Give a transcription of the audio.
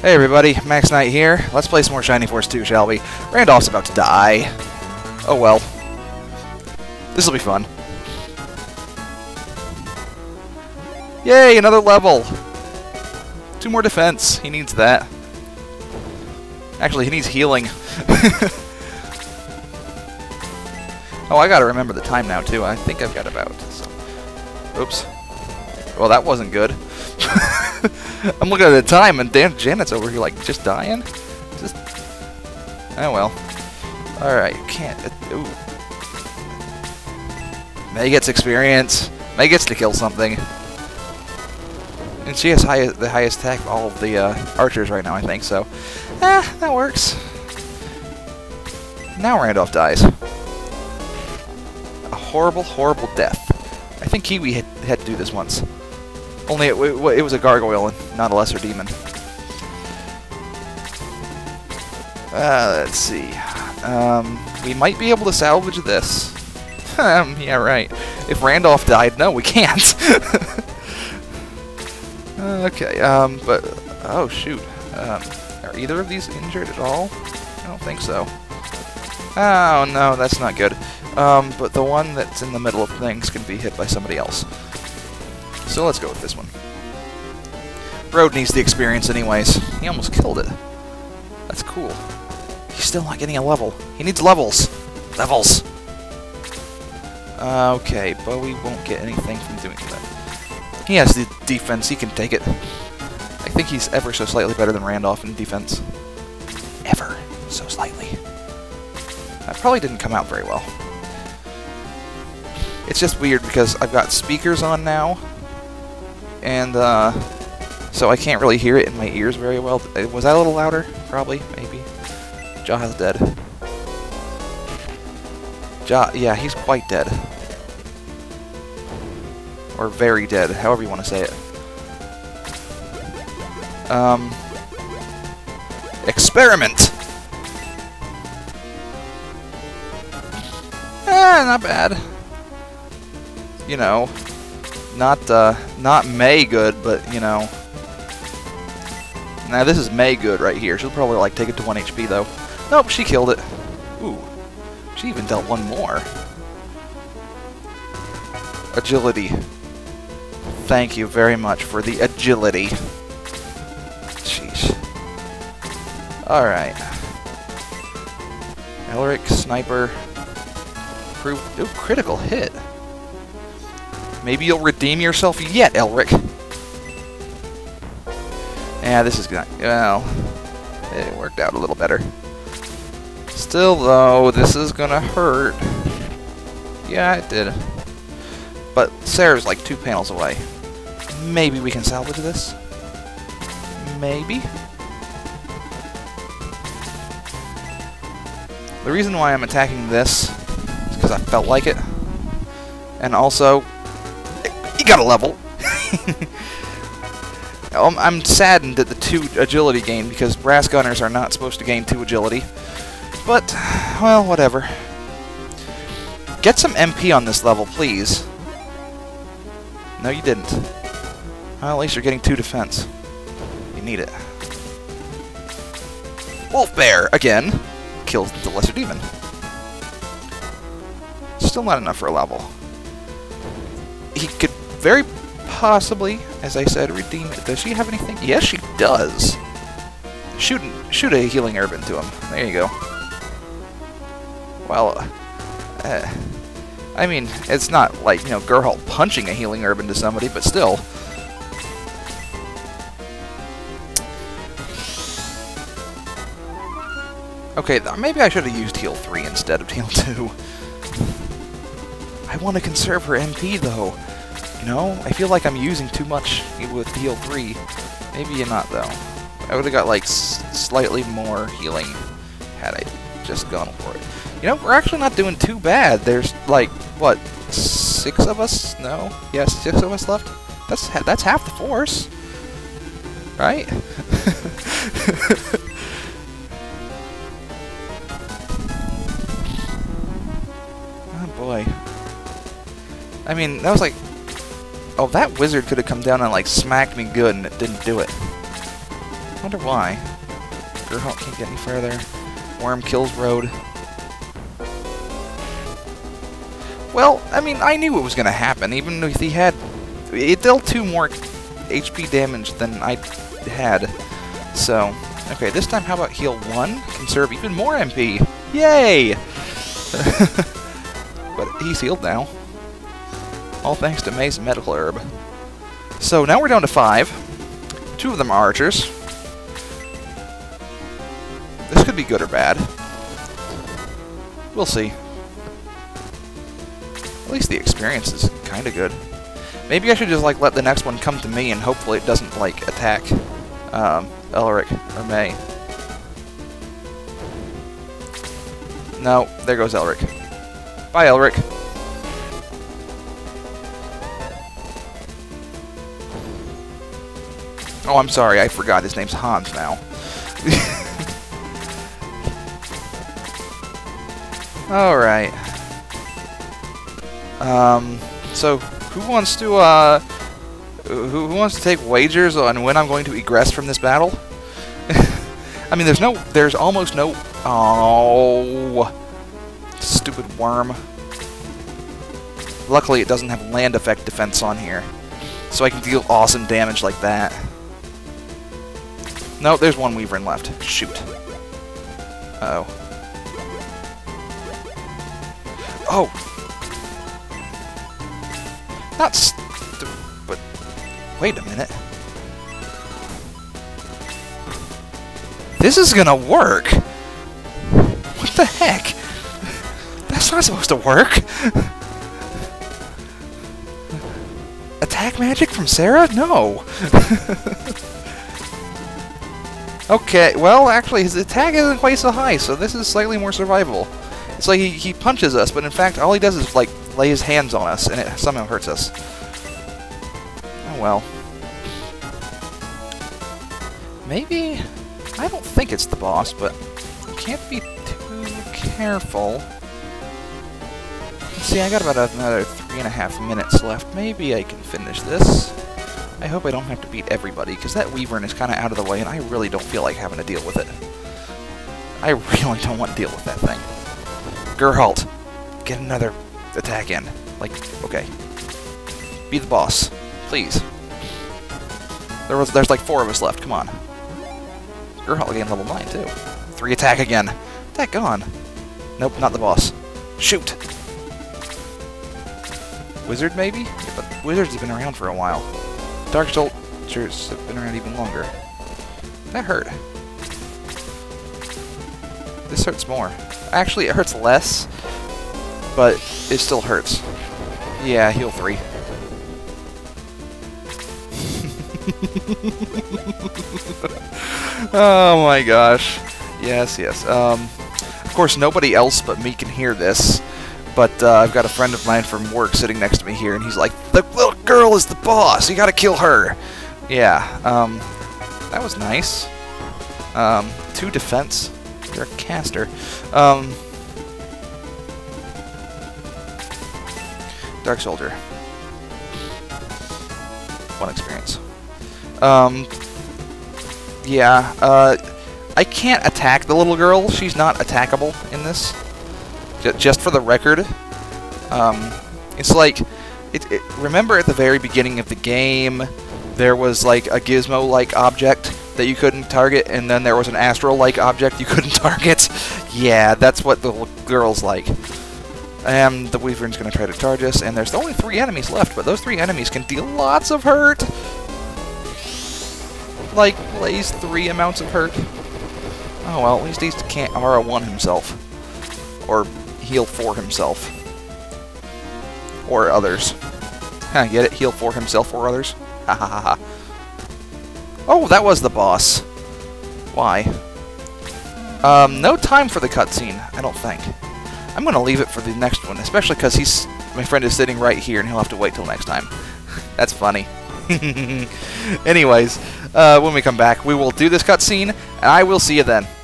Hey everybody, Max Knight here. Let's play some more Shining Force II, shall we? Randolph's about to die. Oh well. This'll be fun. Yay, another level! 2 more defense. He needs that. Actually, he needs healing. Oh, I gotta remember the time now, too. I think I've got about... Oops. Well, that wasn't good. I'm looking at the time, and damn, Janet's over here, like, just dying? Just... Oh, well. Alright, can't... Ooh. May gets experience. May gets to kill something. And she has the highest attack of all of the archers right now, I think, so... Ah, that works. Now Randolph dies. A horrible, horrible death. I think Kiwi had to do this once. Only it was a gargoyle and not a lesser demon. Let's see. We might be able to salvage this. Yeah, right. If Randolph died, no, we can't. Okay, but... Oh, shoot. Are either of these injured at all? I don't think so. Oh, no, that's not good. But the one that's in the middle of things can be hit by somebody else. So let's go with this one. Brode needs the experience anyways. He almost killed it. That's cool. He's still not getting a level. He needs levels. Levels. Okay, Bowie won't get anything from doing that. He has the defense. He can take it. I think he's ever so slightly better than Randolph in defense. Ever so slightly. That probably didn't come out very well. It's just weird because I've got speakers on now. And, so I can't really hear it in my ears very well. Was that a little louder? Probably, maybe. Jaha's dead. Yeah, he's quite dead. Or very dead, however you want to say it. Experiment! Eh, not bad. You know... Not May good, but, you know... Now, this is May good right here. She'll probably, like, take it to 1 HP, though. Nope, she killed it. Ooh. She even dealt one more. Agility. Thank you very much for the agility. Sheesh. Alright. Elric, sniper. Ooh, critical hit. Maybe you'll redeem yourself yet, Elric. Yeah, this is good. Well, it worked out a little better. Still, though, this is gonna hurt. Yeah, it did. But Sarah's like 2 panels away. Maybe we can salvage this? Maybe? The reason why I'm attacking this is because I felt like it. And also... got a level. I'm saddened at the 2 agility gain because brass gunners are not supposed to gain 2 agility. But, well, whatever. Get some MP on this level, please. No, you didn't. Well, at least you're getting 2 defense. You need it. Wolf Bear, again, kills the lesser demon. Still not enough for a level. He could very possibly, as I said, redeem it. Does she have anything? Yes, she does. Shoot a healing herb into him. There you go. Well, I mean, it's not like, you know, Gerhalt punching a healing herb into somebody, but still. Okay, maybe I should have used heal 3 instead of heal 2. I want to conserve her MP, though. You know, I feel like I'm using too much with heal 3. Maybe you're not, though. I would have got, like, slightly more healing had I just gone for it. You know, we're actually not doing too bad. There's, like, what, 6 of us? No? Yes, 6 of us left? That's half the force. Right? Oh, boy. I mean, that was, like... Oh, that wizard could have come down and, like, smacked me good, and it didn't do it. I wonder why. Gerhalt can't get any further. Worm kills Road. Well, I mean, I knew it was going to happen, even if he had... It dealt 2 more HP damage than I had. So, okay, this time how about heal 1? Conserve even more MP! Yay! But he's healed now. All thanks to May's medical herb. So now we're down to 5. 2 of them are archers. This could be good or bad. We'll see. At least the experience is kind of good. Maybe I should just like let the next one come to me and hopefully it doesn't like attack Elric or May. No, there goes Elric. Bye, Elric. Oh, I'm sorry, I forgot. His name's Hans now. Alright. So, who wants to take wagers on when I'm going to egress from this battle? I mean, there's almost no... Oh... Stupid worm. Luckily, it doesn't have land effect defense on here. So I can deal awesome damage like that. No, there's one Weavern left. Shoot. Uh-oh. Oh! Not but... Wait a minute. This is gonna work! What the heck? That's not supposed to work! Attack magic from Sarah? No! Okay, well, actually, his attack isn't quite so high, so this is slightly more survivable. It's like he punches us, but in fact, all he does is, like, lay his hands on us, and it somehow hurts us. Oh, well. Maybe... I don't think it's the boss, but you can't be too careful. Let's see, I got about another 3.5 minutes left. Maybe I can finish this. I hope I don't have to beat everybody, because that Weavern is kind of out of the way, and I really don't feel like having to deal with it. I really don't want to deal with that thing. Gerhalt, get another attack in. Like, okay. Be the boss. Please. There's like 4 of us left, come on. Gerhalt gained level 9, too. 3 attack again. Attack gone. Nope, not the boss. Shoot! Wizard, maybe? Yeah, but wizards have been around for a while. Dark Soldiers have been around even longer. That hurt. This hurts more. Actually, it hurts less, but it still hurts. Yeah, heal 3. Oh my gosh. Yes, yes. Of course, nobody else but me can hear this, but I've got a friend of mine from work sitting next to me here, and he's like, the little girl is the boss! You gotta kill her! Yeah, that was nice. 2 defense. You're a caster. Dark Soldier. 1 experience. Yeah, I can't attack the little girl. She's not attackable in this. Just for the record. It's like... remember at the very beginning of the game, there was like a gizmo-like object that you couldn't target, and then there was an astral-like object you couldn't target? Yeah, that's what the girl's like. And the Weavern's going to try to charge us, and there's only 3 enemies left, but those 3 enemies can deal lots of hurt! Like, lays 3 amounts of hurt. Oh well, at least he can't R1 himself. Or heal for himself. Or others. Huh, get it? Heal for himself or others? Ha ha ha ha. Oh, that was the boss. Why? No time for the cutscene, I don't think. I'm gonna leave it for the next one, especially because my friend is sitting right here and he'll have to wait till next time. That's funny. Anyways, when we come back, we will do this cutscene, and I will see you then.